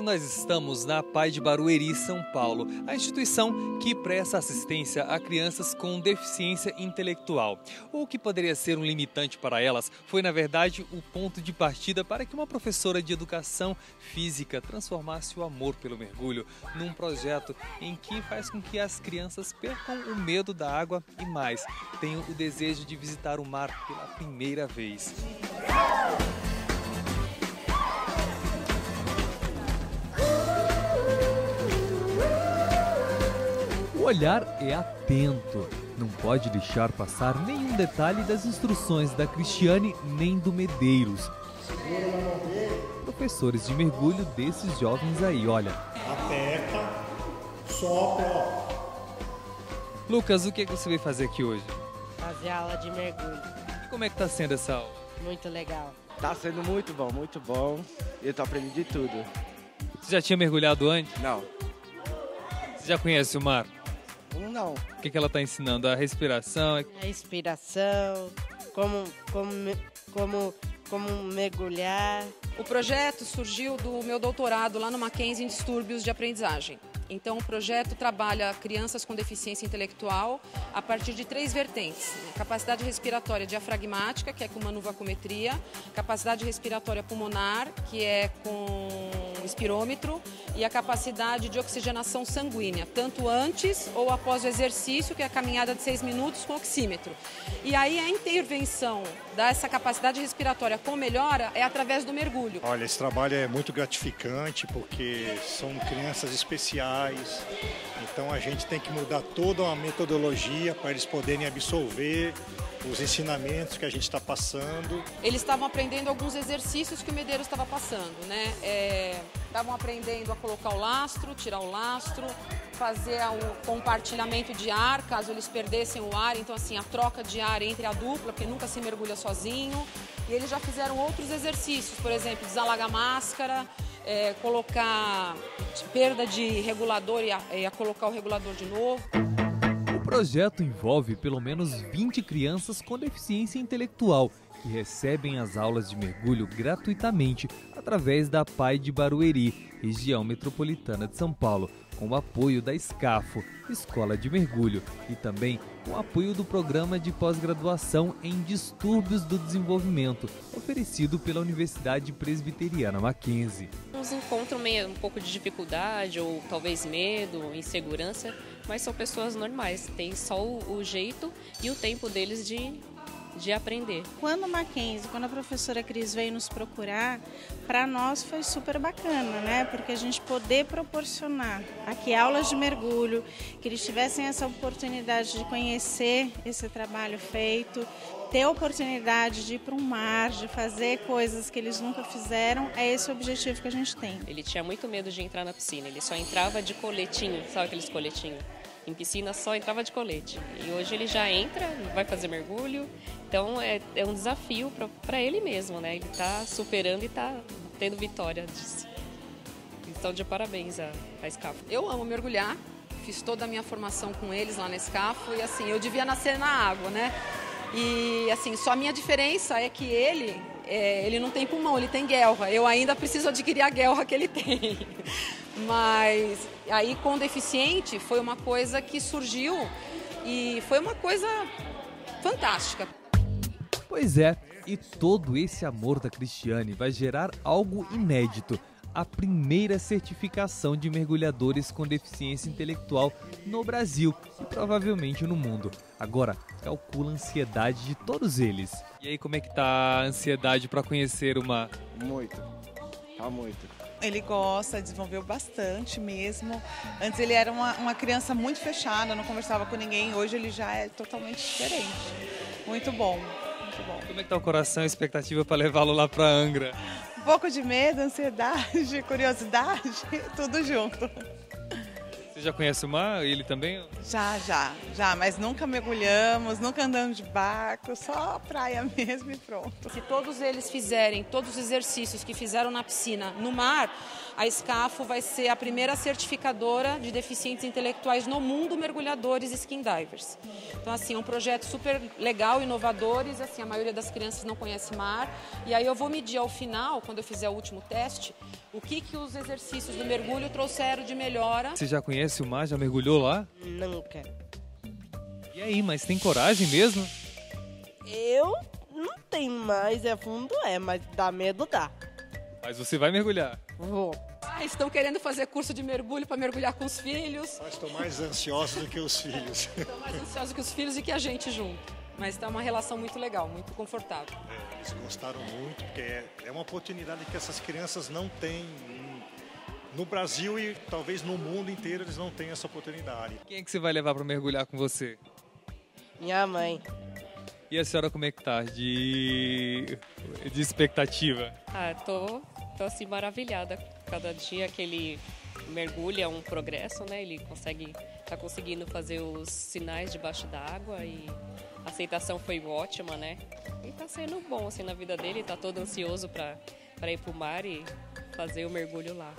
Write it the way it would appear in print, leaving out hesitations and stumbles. Agora nós estamos na APAE de Barueri, São Paulo, a instituição que presta assistência a crianças com deficiência intelectual. O que poderia ser um limitante para elas foi, na verdade, o ponto de partida para que uma professora de educação física transformasse o amor pelo mergulho num projeto em que faz com que as crianças percam o medo da água e mais, tenham o desejo de visitar o mar pela primeira vez. O olhar é atento, não pode deixar passar nenhum detalhe das instruções da Chrystianne nem do Medeiros. Professores de mergulho desses jovens aí, olha. Aperta, sopra. Lucas, o que você veio fazer aqui hoje? Fazer aula de mergulho. E como é que tá sendo essa aula? Muito legal. Tá sendo muito bom, muito bom. Eu tô aprendendo de tudo. Você já tinha mergulhado antes? Não. Você já conhece o mar? Não. O que ela está ensinando? A respiração? A respiração, como mergulhar. O projeto surgiu do meu doutorado lá no Mackenzie em Distúrbios de Aprendizagem. Então o projeto trabalha crianças com deficiência intelectual a partir de três vertentes. Capacidade respiratória diafragmática, que é com manuvacometria. Capacidade respiratória pulmonar, que é com espirômetro. E a capacidade de oxigenação sanguínea, tanto antes ou após o exercício, que é a caminhada de 6 minutos com oxímetro. E aí a intervenção dessa capacidade respiratória com melhora é através do mergulho. Olha, esse trabalho é muito gratificante porque são crianças especiais. Então a gente tem que mudar toda a metodologia para eles poderem absorver os ensinamentos que a gente está passando. Eles estavam aprendendo alguns exercícios que o Medeiros estava passando, né? Estavam aprendendo a colocar o lastro, tirar o lastro, fazer o compartilhamento de ar, caso eles perdessem o ar, então assim, a troca de ar entre a dupla, porque nunca se mergulha sozinho. E eles já fizeram outros exercícios, por exemplo, desalagar a máscara, colocar perda de regulador e colocar o regulador de novo. O projeto envolve pelo menos 20 crianças com deficiência intelectual que recebem as aulas de mergulho gratuitamente através da APAE de Barueri, região metropolitana de São Paulo, com o apoio da Scafo, Escola de Mergulho, e também com o apoio do Programa de Pós-Graduação em Distúrbios do Desenvolvimento, oferecido pela Universidade Presbiteriana Mackenzie. Uns encontram meio um pouco de dificuldade, ou talvez medo, insegurança, mas são pessoas normais, tem só o jeito e o tempo deles de aprender. Quando a Mackenzie, quando a professora Cris veio nos procurar, para nós foi super bacana, né? Porque a gente poder proporcionar aqui aulas de mergulho, que eles tivessem essa oportunidade de conhecer esse trabalho feito, ter a oportunidade de ir para um mar, de fazer coisas que eles nunca fizeram, é esse o objetivo que a gente tem. Ele tinha muito medo de entrar na piscina, ele só entrava de coletinho, sabe aqueles coletinhos? Em piscina só entrava de colete. E hoje ele já entra, vai fazer mergulho. Então é um desafio para ele mesmo, né? Ele está superando e está tendo vitória disso. Então, de parabéns à Scafo. Eu amo mergulhar, fiz toda a minha formação com eles lá na Scafo e assim, eu devia nascer na água, né? E assim, só a minha diferença é que ele não tem pulmão, ele tem guelra. Eu ainda preciso adquirir a guelra que ele tem. Mas aí com deficiente foi uma coisa que surgiu e foi uma coisa fantástica. Pois é, e todo esse amor da Chrystianne vai gerar algo inédito. A primeira certificação de mergulhadores com deficiência intelectual no Brasil e provavelmente no mundo. Agora, calcula a ansiedade de todos eles. E aí, como é que tá a ansiedade para conhecer o mar? Muito, tá muito. Ele gosta, desenvolveu bastante mesmo. Antes ele era uma criança muito fechada, não conversava com ninguém. Hoje ele já é totalmente diferente. Muito bom, muito bom. Como é que tá o coração, a expectativa para levá-lo lá para Angra? Um pouco de medo, ansiedade, curiosidade, tudo junto. Você Você já conhece o mar? Ele também? Já, mas nunca mergulhamos, nunca andamos de barco, só praia mesmo e pronto. Se todos eles fizerem todos os exercícios que fizeram na piscina no mar, a Scafo vai ser a primeira certificadora de deficientes intelectuais no mundo, mergulhadores e skin divers. Então, assim, é um projeto super legal, inovadores, assim, a maioria das crianças não conhece mar, e aí eu vou medir ao final, quando eu fizer o último teste, o que os exercícios do mergulho trouxeram de melhora. Você já conhece o mar? Já mergulhou lá? Nunca. E aí, mas tem coragem mesmo? Eu não tenho mais, é fundo, mas dá medo, dá. Mas você vai mergulhar? Vou. Ah, estão querendo fazer curso de mergulho para mergulhar com os filhos. Mas estão mais ansiosos do que os filhos. Estão mais ansiosos que os filhos e que a gente junto. Mas está uma relação muito legal, muito confortável. É, eles gostaram muito, porque é uma oportunidade que essas crianças não têm no Brasil e talvez no mundo inteiro eles não têm essa oportunidade. Quem é que você vai levar para mergulhar com você? Minha mãe. E a senhora como é que tá de expectativa? Ah, tô assim maravilhada. Cada dia que ele mergulha é um progresso, né? Ele tá conseguindo fazer os sinais debaixo d'água e a aceitação foi ótima, né? E tá sendo bom, assim, na vida dele. Tá todo ansioso para ir pro mar e fazer o mergulho lá.